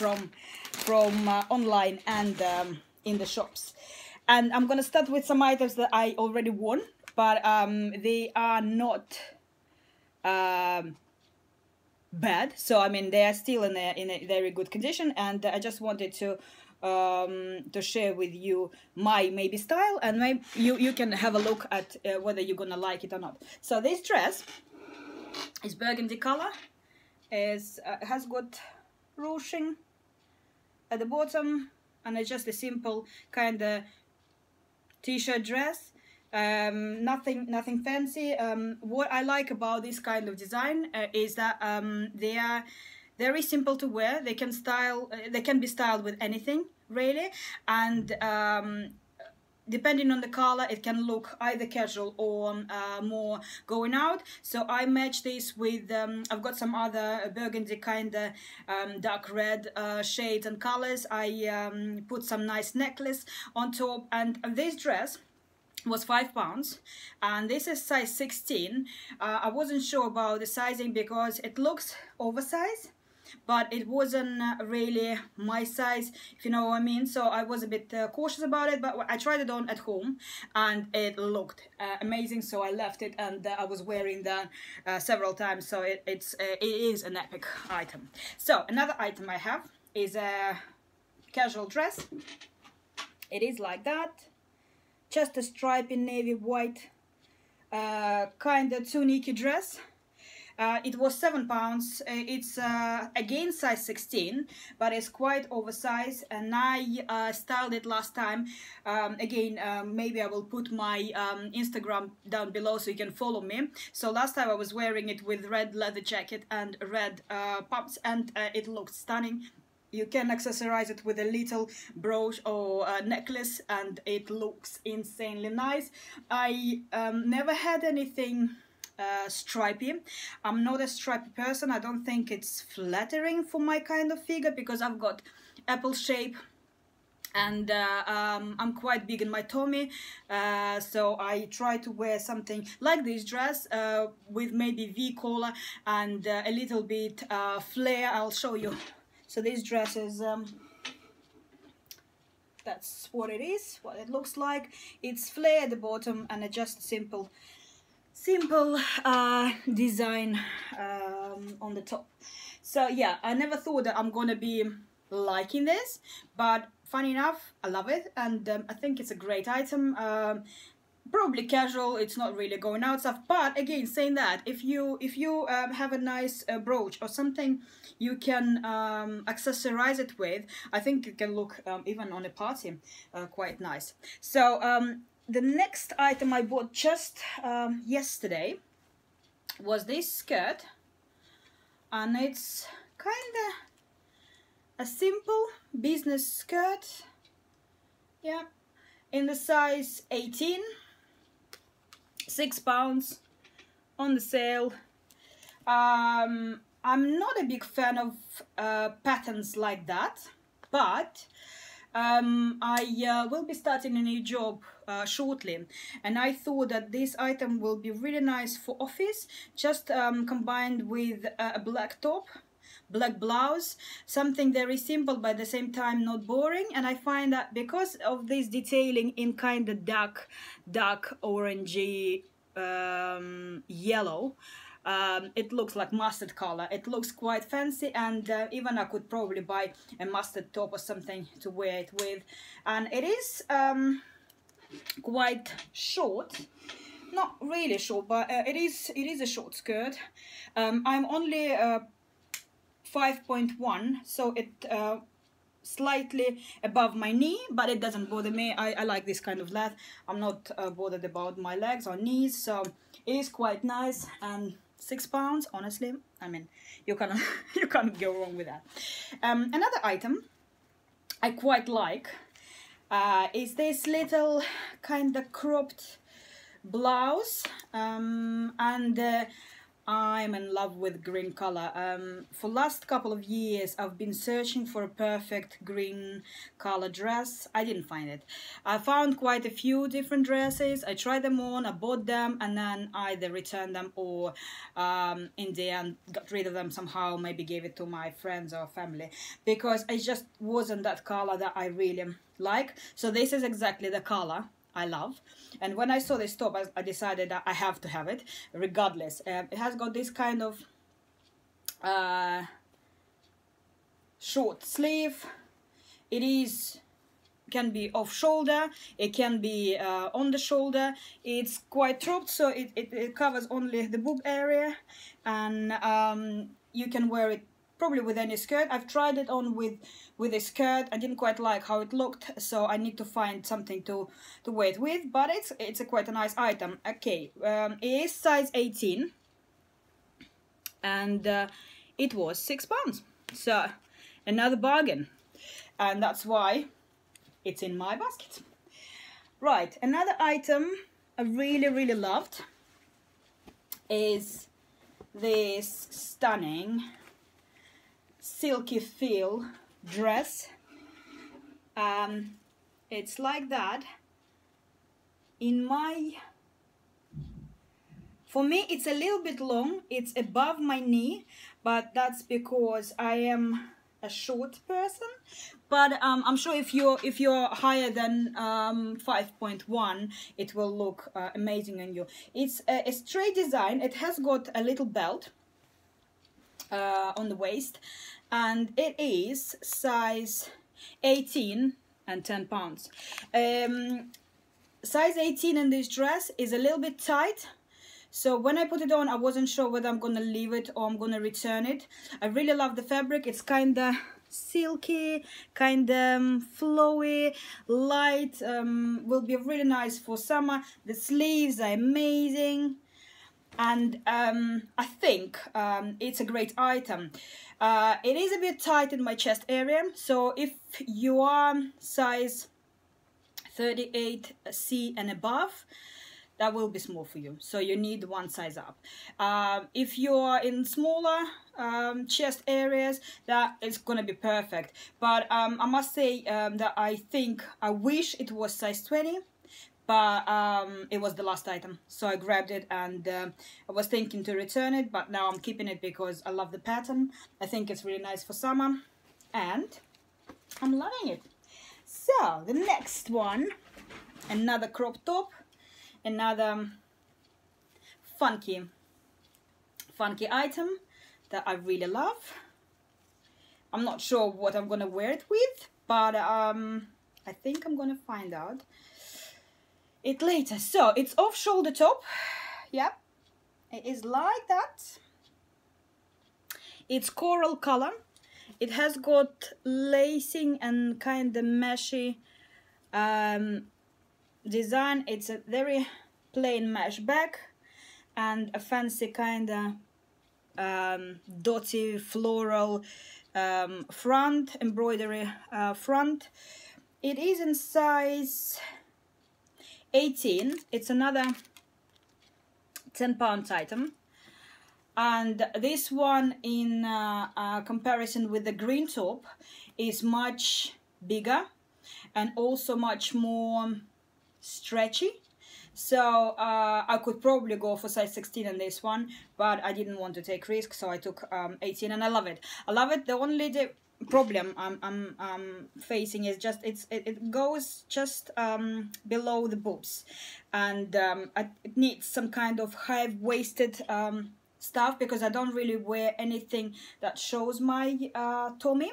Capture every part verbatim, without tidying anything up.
from from uh, online and um, in the shops. And I'm gonna start with some items that I already won, but um, they are not um, bad. So I mean, they are still in a, in a very good condition, and I just wanted to um to share with you my maybe style, and maybe you you can have a look at uh, whether you're gonna like it or not. So this dress is burgundy color, is uh, has got ruching at the bottom, and it's just a simple kind of t-shirt dress, um nothing nothing fancy. Um what I like about this kind of design uh, is that um they are very simple to wear. They can style. They can be styled with anything, really. And um, depending on the color, it can look either casual or uh, more going out. So I match this with. Um, I've got some other burgundy kind of um, dark red uh, shades and colors. I um, put some nice necklace on top. And this dress was five pounds, and this is size sixteen. Uh, I wasn't sure about the sizing because it looks oversized, but it wasn't really my size, if you know what I mean. So I was a bit uh, cautious about it, but I tried it on at home and it looked uh, amazing, so I left it, and uh, I was wearing that uh, several times. So it, it's uh, it is an epic item. So another item I have is a casual dress. It is like that, just a stripe in navy white, uh, kind of tunicky dress. Uh, it was seven pounds. It's uh, again size sixteen, but it's quite oversized. And I uh, styled it last time. Um, again, uh, maybe I will put my um, Instagram down below so you can follow me. So last time I was wearing it with red leather jacket and red uh, pumps, and uh, it looked stunning. You can accessorize it with a little brooch or a necklace, and it looks insanely nice. I um, never had anything Uh, stripy. I'm not a stripy person. I don't think it's flattering for my kind of figure because I've got apple shape, and uh, um, I'm quite big in my tummy, uh, so I try to wear something like this dress uh, with maybe V collar and uh, a little bit uh, flare. I'll show you. So this dress is um, that's what it is, what it looks like. It's flare at the bottom, and it's just simple simple uh design um on the top. So yeah, I never thought that I'm gonna be liking this, but funny enough, I love it, and um, I think it's a great item. Um probably casual, it's not really going out stuff, but again, saying that, if you if you um, have a nice uh, brooch or something you can um accessorize it with, I think it can look um, even on a party uh, quite nice. So um the next item I bought just um, yesterday was this skirt, and it's kind of a simple business skirt, yeah, in the size eighteen, six pounds, on the sale. Um, I'm not a big fan of uh, patterns like that, but um, I uh, will be starting a new job Uh, shortly, and I thought that this item will be really nice for office, just um, combined with a black top, black blouse, something very simple but at the same time not boring. And I find that because of this detailing in kind of dark dark orangey um, yellow, um, it looks like mustard color. It looks quite fancy, and uh, even I could probably buy a mustard top or something to wear it with. And it is um, quite short, not really short, but uh, it is it is a short skirt. um I'm only uh five point one, so it uh slightly above my knee, but it doesn't bother me. I, I like this kind of length. I'm not uh, bothered about my legs or knees, so it is quite nice. And six pounds, honestly, I mean, you can't you can't go wrong with that. Um another item I quite like Uh, is this little kind of cropped blouse, um, and uh, I'm in love with green color. Um, for last couple of years, I've been searching for a perfect green color dress. I didn't find it. I found quite a few different dresses. I tried them on, I bought them, and then either returned them or um, in the end got rid of them somehow, maybe gave it to my friends or family, because it just wasn't that color that I really like. So this is exactly the color I love, and when I saw this top, I, I decided that I have to have it regardless. Um, it has got this kind of uh, short sleeve. It is can be off shoulder, it can be uh, on the shoulder. It's quite cropped, so it, it, it covers only the boob area, and um, you can wear it probably with any skirt. I've tried it on with with a skirt. I didn't quite like how it looked, so I need to find something to to wear it with, but it's it's a quite a nice item. Okay, um, it is size eighteen, and uh, it was six pounds, so another bargain, and that's why it's in my basket. Right, another item I really really loved is this stunning silky feel dress. Um, it's like that. In my, for me it's a little bit long, it's above my knee, but that's because I am a short person. But um, I'm sure if you're if you're higher than um, five point one, it will look uh, amazing on you. It's a, a straight design. It has got a little belt Uh, on the waist, and it is size eighteen and ten pounds. Um, size eighteen in this dress is a little bit tight, so when I put it on, I wasn't sure whether I'm gonna leave it or I'm gonna return it. I really love the fabric. It's kinda silky, kinda flowy, light, um, will be really nice for summer. The sleeves are amazing. And um, I think um, it's a great item. Uh, it is a bit tight in my chest area, so if you are size thirty-eight C and above, that will be small for you, so you need one size up. Uh, if you're in smaller um, chest areas, that is gonna be perfect. But um, I must say um, that I think, I wish it was size twenty, but um, it was the last item, so I grabbed it, and uh, I was thinking to return it, but now I'm keeping it because I love the pattern. I think it's really nice for summer, and I'm loving it. So the next one, another crop top, another funky, funky item that I really love. I'm not sure what I'm gonna wear it with, but um, I think I'm gonna find out it later. So it's off shoulder top. Yep, it is like that. It's coral color. It has got lacing and kind of meshy um, design. It's a very plain mesh bag and a fancy kind of um, dotty floral um, front, embroidery uh, front. It is in size eighteen. It's another ten pound item, and this one, in uh, uh, comparison with the green top, is much bigger and also much more stretchy, so uh, I could probably go for size sixteen in this one, but I didn't want to take risk, so I took um, eighteen, and I love it. I love it. The only problem I'm, I'm, I'm facing is just it's it, it goes just um, below the boobs, and um, I, it needs some kind of high-waisted um, stuff, because I don't really wear anything that shows my uh, tummy.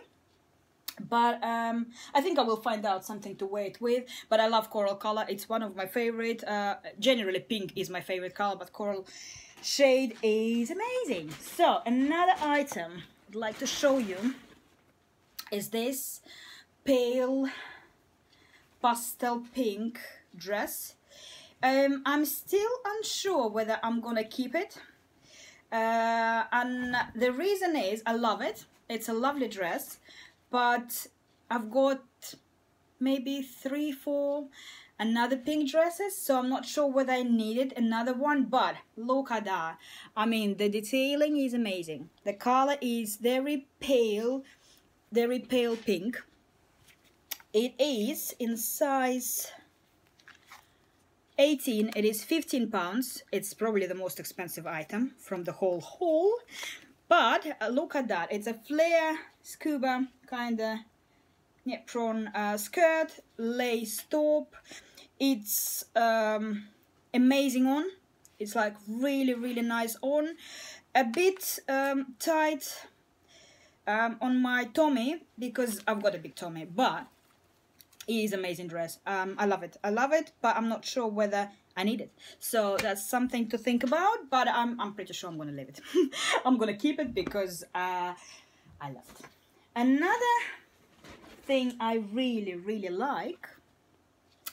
But um, I think I will find out something to wear it with. But I love coral color. It's one of my favorite. Uh, generally pink is my favorite color, but coral shade is amazing. So another item I'd like to show you is this pale pastel pink dress. Um, I'm still unsure whether I'm gonna keep it. Uh, and the reason is I love it. It's a lovely dress, but I've got maybe three, four, another pink dresses. So I'm not sure whether I needed another one, but look at that. I mean, the detailing is amazing. The color is very pale, very pale pink. It is in size eighteen. It is fifteen pounds. It's probably the most expensive item from the whole haul, but uh, look at that. It's a flare scuba kind of apron uh, skirt, lace top. It's um, amazing on. It's like really, really nice on. A bit um, tight um, on my tummy because I've got a big tummy, but it is amazing dress. Um, I love it. I love it, but I'm not sure whether I need it. So that's something to think about, but I'm, I'm pretty sure I'm going to leave it. I'm going to keep it because uh, I love it. Another thing I really, really like,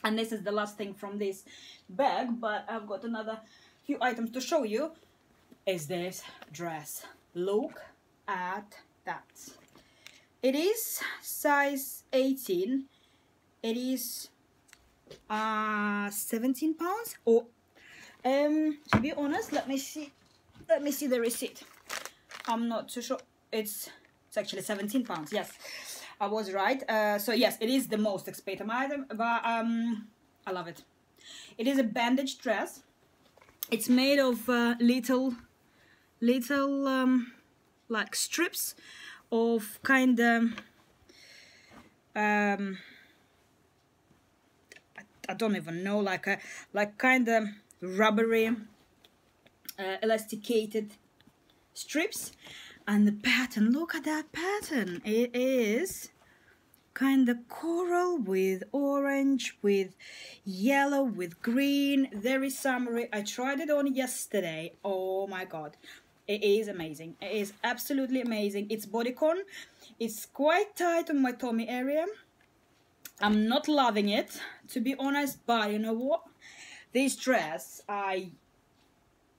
and this is the last thing from this bag, but I've got another few items to show you, is this dress. Look at that. It is size eighteen. It is uh, seventeen pounds. Or um, to be honest, let me see. Let me see the receipt. I'm not too sure. It's it's actually seventeen pounds. Yes, I was right. Uh, so yes, it is the most expensive item, but um, I love it. It is a bandage dress. It's made of uh, little, little um, like strips of kind of. Um, I don't even know, like a like kind of rubbery uh, elasticated strips, and the pattern, look at that pattern. It is kind of coral with orange, with yellow, with green, very summery. I tried it on yesterday. Oh my god, it is amazing. It is absolutely amazing. It's bodycon. It's quite tight on my tummy area. I'm not loving it, to be honest, but you know what, this dress, I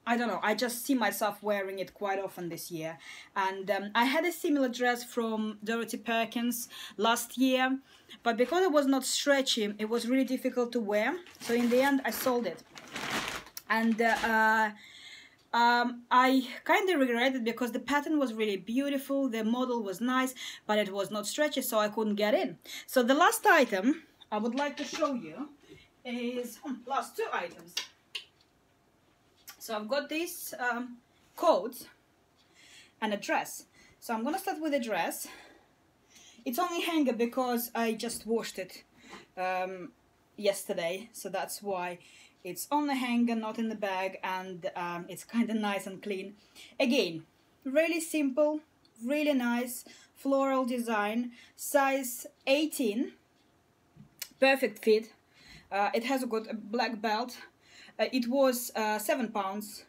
I don't know, I just see myself wearing it quite often this year. And um, I had a similar dress from Dorothy Perkins last year, but because it was not stretchy, it was really difficult to wear, so in the end I sold it. And uh, uh, Um, I kind of regretted because the pattern was really beautiful, the model was nice, but it was not stretchy, so I couldn't get in. So the last item I would like to show you is, oh, last two items. So I've got these um, coats and a dress. So I'm going to start with a dress. It's only hanger because I just washed it um, yesterday, so that's why. It's on the hanger, not in the bag, and um, it's kind of nice and clean. Again, really simple, really nice floral design, size eighteen, perfect fit. Uh, it has got a black belt. Uh, it was uh, seven pounds,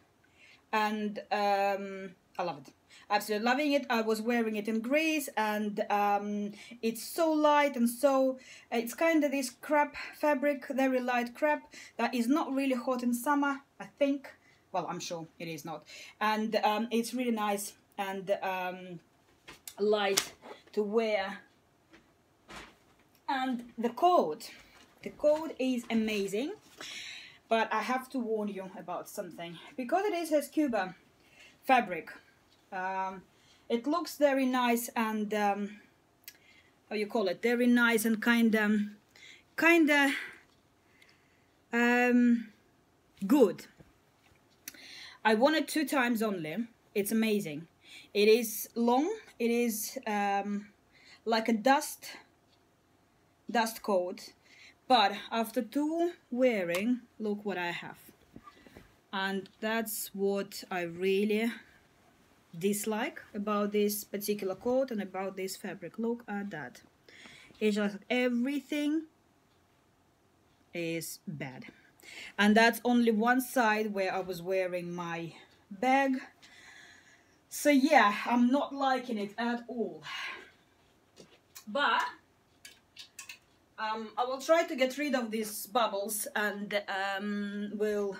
and um, I love it. Absolutely loving it. I was wearing it in Greece, and um, it's so light, and so it's kind of this crepe fabric, very light crepe that is not really hot in summer, I think. Well, I'm sure it is not. And um, it's really nice and um, light to wear. And the coat, the coat is amazing, but I have to warn you about something because it is a scuba fabric. Um, it looks very nice and um, how you call it, very nice and kind of kind of um, good. I won it two times only. It's amazing. It is long. It is um, like a dust dust coat, but after two wearing, look what I have. And that's what I really dislike about this particular coat and about this fabric. Look at that. It's just everything is bad, and that's only one side where I was wearing my bag. So yeah, I'm not liking it at all, but um I will try to get rid of these bubbles, and um will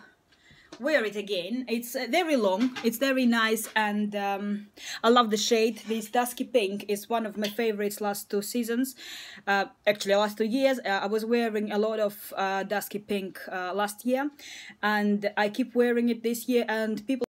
wear it again. It's uh, very long, it's very nice, and um, I love the shade. This dusky pink is one of my favorites last two seasons, uh, actually last two years. Uh, I was wearing a lot of uh, dusky pink uh, last year, and I keep wearing it this year, and people